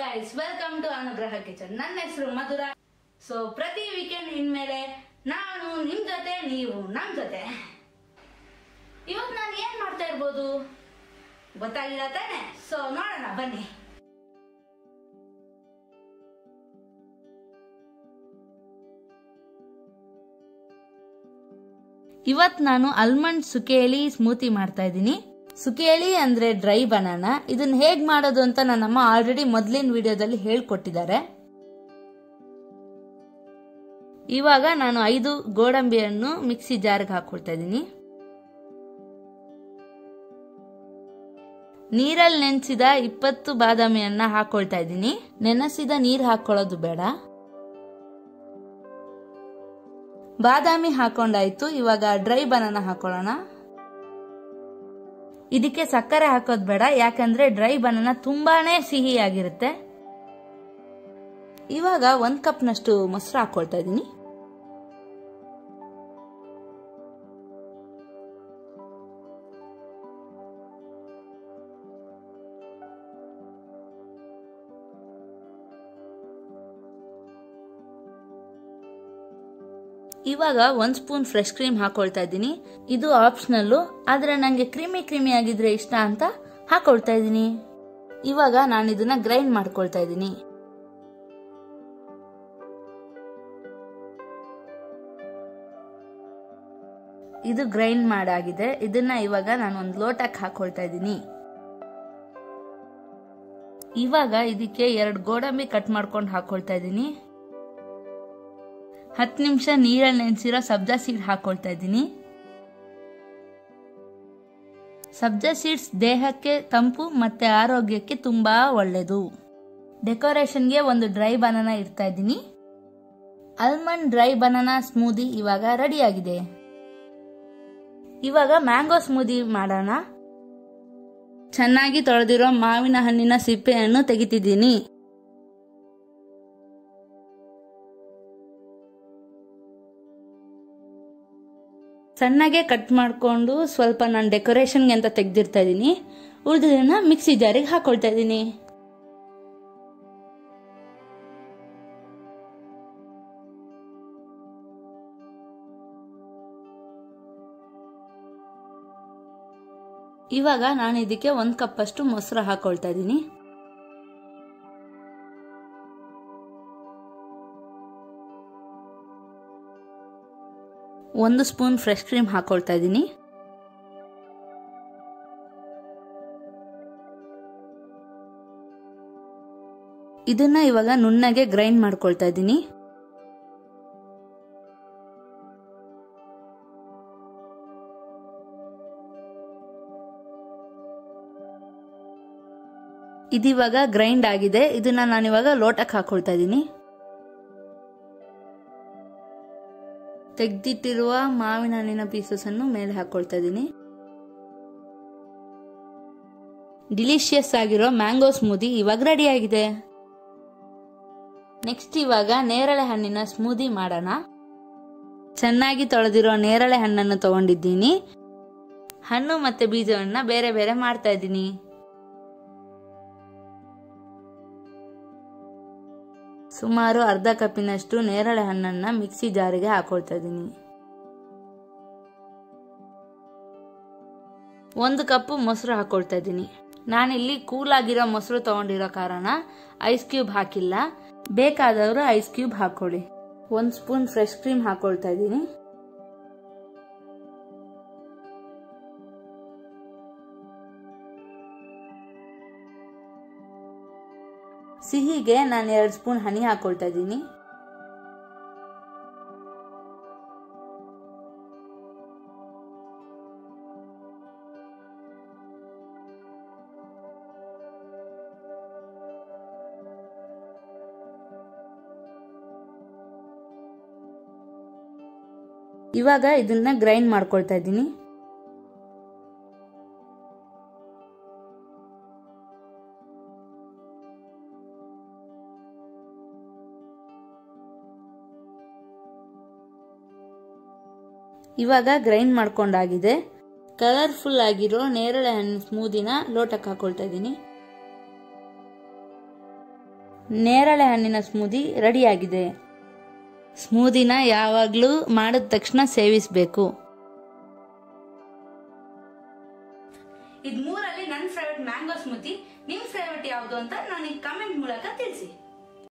guys, welcome to Anugraha Kitchen. ನನ್ನ ಹೆಸರು Madhura. So ಪ್ರತಿ ವೀಕೆಂಡ್ ಇನ್ಮೇಲೆ ನಾನು ನಿಮ್ಮ ಜೊತೆ, ನೀವು ನಮ್ಮ ಜೊತೆ. ಇವತ್ತು ನಾನು ಏನು ಮಾಡ್ತಾ ಇರಬಹುದು ಗೊತ್ತಾಗಿಲ್ಲ ತಾನೆ? So ನೋಡೋಣ ಬನ್ನಿ. ಇವತ್ತು ನಾನು ಆಲ್ಮಂಡ್ ಸುಕೇಲಿ ಸ್ಮೂತಿ ಮಾಡ್ತಾ ಇದ್ದೀನಿ. ಸುಕೇಲಿ ಅಂದ್ರೆ ಡ್ರೈ ಬನಾನಾ. ಇದನ್ನ ಹೇಗ್ ಮಾಡೋದು ಅಂತ ನನ್ನಮ್ಮ ಆಲ್ರೆಡಿ ಮೊದಲಿನ ವಿಡಿಯೋದಲ್ಲಿ ಹೇಳ್ಕೊಟ್ಟಿದ್ದಾರೆ. ಇವಾಗ ನಾನು 5 ಗೋಡಂಬಿಯನ್ನು ಮಿಕ್ಸಿ ಜಾರ್ಗೆ ಹಾಕೊಳ್ತಾ ಇದ್ದೀನಿ. ನೀರಲ್ಲಿ ನೆನೆಸಿದ 20 ಬಾದಾಮಿಯನ್ನ ಹಾಕೊಳ್ತಾ ಇದ್ದೀನಿ. ನೆನೆಸಿದ ನೀರು ಹಾಕೊಳ್ಳೋದು ಬೇಡ. ಬಾದಾಮಿ ಹಾಕೊಂಡಾಯ್ತು. ಇವಾಗ ಡ್ರೈ ಬನಾನಾ ಹಾಕೊಳ್ಳೋಣ. ಇದಕ್ಕೆ ಸಕ್ಕರೆ ಹಾಕೋದು ಬೇಡ, ಯಾಕಂದ್ರೆ ಡ್ರೈ ಬನಾನಾ ತುಂಬಾನೇ ಸಿಹಿಯಾಗಿರುತ್ತೆ. ಇವಾಗ 1 ಕಪ್ ನಷ್ಟು ಮೊಸರು ಹಾಕೊಳ್ತಾ ಇದ್ದೀನಿ. ಇವಾಗ 1 ಸ್ಪೂನ್ ಫ್ರೆಶ್ ಕ್ರೀಮ್ ಹಾಕೊಳ್ತಾ ಇದ್ದೀನಿ. ಇದು ಆಪ್ಷನಲ್, ಆದ್ರೆ ನಂಗೆ ಕ್ರೀಮಿ ಆಗಿದ್ರೆ ಇಷ್ಟ ಅಂತ ಹಾಕೊಳ್ತಾ ಇದ್ದೀನಿ. ಇವಾಗ ನಾನು ಇದನ್ನ ಗ್ರೈಂಡ್ ಮಾಡ್ಕೊಳ್ತಾ ಇದ್ದೀನಿ. ಇದು ಗ್ರೈಂಡ್ ಮಾಡಾಗಿದೆ. ಇದನ್ನ ಇವಾಗ ನಾನು ಒಂದು ಲೋಟಕ್ಕೆ ಹಾಕೊಳ್ತಾ ಇದ್ದೀನಿ. ಇವಾಗ ಇದಕ್ಕೆ 2 ಗೋಡಂಬಿ ಕಟ್ ಮಾಡ್ಕೊಂಡು ಹಾಕೊಳ್ತಾ ಇದ್ದೀನಿ. 10 ನಿಮಿಷ ನೀರಲ್ಲಿ ನೆನೆಸಿರೋ ಸಬ್ಜಾ ಸೀಡ್ ಹಾಕೊಳ್ತಾ ಇದ್ದೀನಿ. ಸಬ್ಜಾ ಸೀಡ್ಸ್ ದೇಹಕ್ಕೆ ತಂಪು ಮತ್ತೆ ಆರೋಗ್ಯಕ್ಕೆ ತುಂಬಾ ಒಳ್ಳೇದು. ಡೆಕೋರೇಷನ್ಗೆ ಒಂದು ಡ್ರೈ ಬನಾನಾ ಇರ್ತಾ ಇದ್ದೀನಿ. ಆಲ್ಮಂಡ್ ಡ್ರೈ ಬನಾನಾ ಸ್ಮೂದಿ ಇವಾಗ ರೆಡಿ ಆಗಿದೆ. ಇವಾಗ ಮ್ಯಾಂಗೋ ಸ್ಮೂದಿ ಮಾಡೋಣ. ಚೆನ್ನಾಗಿ ತೊಳೆದಿರೋ ಮಾವಿನ ಹಣ್ಣಿನ ಸಿಪ್ಪೆಯನ್ನು ತೆಗಿತಿದ್ದೀನಿ. ಸಣ್ಣಗೆ ಕಟ್ ಮಾಡಿಕೊಂಡು ಸ್ವಲ್ಪ ನಾನು ಡೆಕೋರೇಷನ್ಗೆ ಅಂತ ತೆಗೆದಿರ್ತಾ ಇದ್ದೀನಿ. ಉಳಿದನ್ನ ಮಿಕ್ಸಿ ಜಾರಿಗೆ ಹಾಕೊಳ್ತಾ ಇದ್ದೀನಿ. ಇವಾಗ ನಾನು ಇದಕ್ಕೆ 1 ಕಪ್ ಅಷ್ಟು ಮೊಸರು ಹಾಕೊಳ್ತಾ ಇದ್ದೀನಿ. ಒಂದು ಸ್ಪೂನ್ ಫ್ರೆಶ್ ಕ್ರೀಮ್ ಹಾಕೊಳ್ತಾ ಇದ್ದೀನಿ. ಇದನ್ನ ಇವಾಗ ನುಣ್ಣಗೆ ಗ್ರೈಂಡ್ ಮಾಡ್ಕೊಳ್ತಾ ಇದ್ದೀನಿ. ಇದಿವಾಗ ಗ್ರೈಂಡ್ ಆಗಿದೆ. ಇದನ್ನ ನಾನಿವಾಗ ಲೋಟಕ್ಕೆ ಹಾಕೊಳ್ತಾ ಇದ್ದೀನಿ. ತೆಗೆದಿಟ್ಟಿರುವ ಮಾವಿನ ಹಣ್ಣಿನ ಪೀಸಸ್ ಅನ್ನು ಮೇಲೆ ಹಾಕೊಳ್ತಾ ಇದ್ದೀನಿ. ಡಿಲಿಷಿಯಸ್ ಆಗಿರೋ ಮ್ಯಾಂಗೋ ಸ್ಮೂದಿ ಇವಾಗ ರೆಡಿ ಆಗಿದೆ. ನೆಕ್ಸ್ಟ್ ಇವಾಗ ನೇರಳೆ ಹಣ್ಣಿನ ಸ್ಮೂದಿ ಮಾಡೋಣ. ಚೆನ್ನಾಗಿ ತೊಳೆದಿರೋ ನೇರಳೆ ಹಣ್ಣನ್ನು ತಗೊಂಡಿದ್ದೀನಿ. ಹಣ್ಣು ಮತ್ತೆ ಬೀಜವನ್ನ ಬೇರೆ ಬೇರೆ ಮಾಡ್ತಾ ಇದ್ದೀನಿ. ಸುಮಾರು ಅರ್ಧ ಕಪ್ಪಿನಷ್ಟು ನೇರಳೆ ಹಣ್ಣನ್ನ ಮಿಕ್ಸಿ ಜಾರಿಗೆ ಹಾಕೊಳ್ತಾ ಇದ್ದೀನಿ. 1 ಕಪ್ ಮೊಸರು ಹಾಕೊಳ್ತಾ ಇದ್ದೀನಿ. ನಾನಿಲ್ಲಿ ಕೂಲ್ ಆಗಿರೋ ಮೊಸರು ತಗೊಂಡಿರೋ ಕಾರಣ ಐಸ್ ಕ್ಯೂಬ್ ಹಾಕಿಲ್ಲ. ಬೇಕಾದವರು ಐಸ್ ಕ್ಯೂಬ್ ಹಾಕೊಳ್ಳಿ. 1 ಸ್ಪೂನ್ ಫ್ರೆಶ್ ಕ್ರೀಮ್ ಹಾಕೊಳ್ತಾ ಇದ್ದೀನಿ. ಸಿಹಿಗೆ ನಾನು 2 ಸ್ಪೂನ್ ಹನಿ ಹಾಕೊಳ್ತಾ ಇದ್ದೀನಿ. ಇವಾಗ ಇದನ್ನ ಗ್ರೈಂಡ್ ಮಾಡ್ಕೊಳ್ತಾ ಇದ್ದೀನಿ. ಇವಾಗ ಗ್ರೈಂಡ್ ಮಾಡ್ಕೊಂಡಾಗಿದೆ. ಕಲರ್ಫುಲ್ ಆಗಿರೋ ನೇರಳೆ ಹಣ್ಣು ಸ್ಮೂದಿನ ಲೋಟಕ್ಕೆ ಹಾಕೊಳ್ತಾ ಇದ್ದೀನಿ. ನೇರಳೆ ಹಣ್ಣಿನ ಸ್ಮೂದಿ ರೆಡಿಯಾಗಿದೆ. ಸ್ಮೂದಿನ ಯಾವಾಗಲೂ ಮಾಡಿದ ತಕ್ಷಣ ಸೇವಿಸಬೇಕು. ಇದು ಮೂರಲ್ಲಿ ನನ್ನ ಫೇವರಿಟ್ ಮ್ಯಾಂಗೋ ಸ್ಮೂದಿ. ನಿಮ್ಮ ಫೇವರಿಟ್ ಯಾವುದು ಅಂತ ನನಗೆ ಕಾಮೆಂಟ್ ಮೂಲಕ ತಿಳಿಸಿ.